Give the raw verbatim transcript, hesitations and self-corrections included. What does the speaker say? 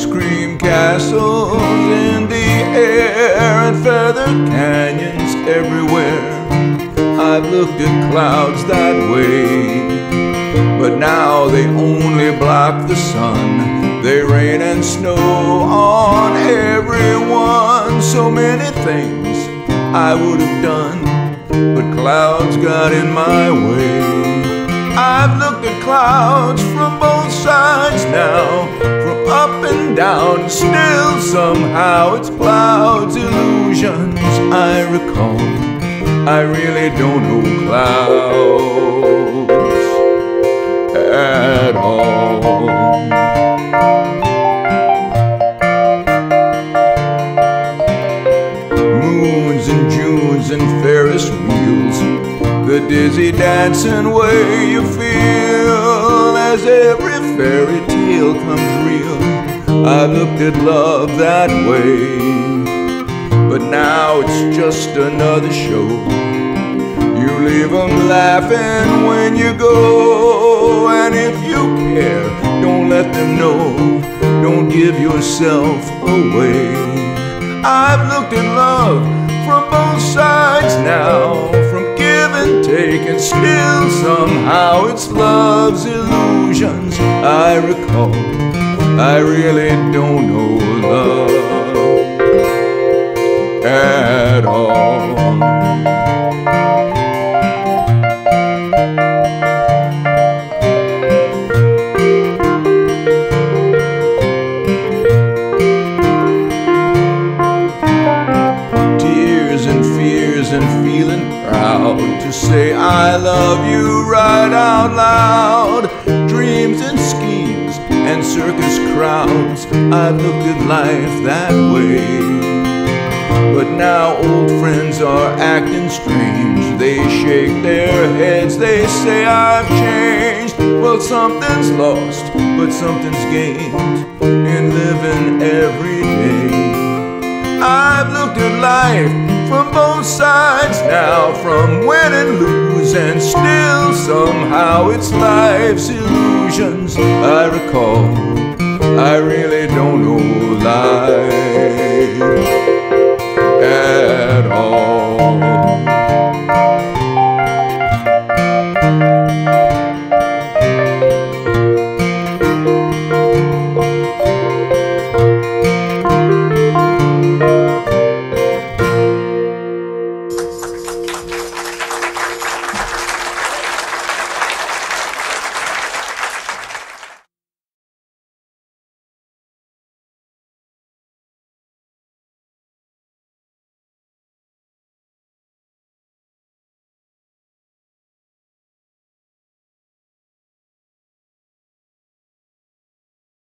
ice cream castles in the air and feather canyons everywhere. I've looked at clouds that way, but now they only block the sun. They rain and snow on everyone. So many things I would have done, but clouds got in my way. I've looked at clouds from both sides now, from up and down. Still somehow it's clouds, illusions I recall. I really don't know clouds at all. And Ferris wheels, the dizzy dancing way you feel as every fairy tale comes real. I've looked at love that way, but now it's just another show. You leave them laughing when you go, and if you care, don't let them know. Don't give yourself away. I've looked at love from both sides now, from give and take, and still somehow it's love's illusions I recall. I really don't know love at all. And feeling proud to say I love you right out loud. Dreams and schemes and circus crowds, I've looked at life that way, but now old friends are acting strange. They shake their heads, they say I've changed. Well, something's lost, but something's gained in living every day. I've looked at life from both sides now, from win and lose, and still somehow it's life's illusions I recall. I really don't know life.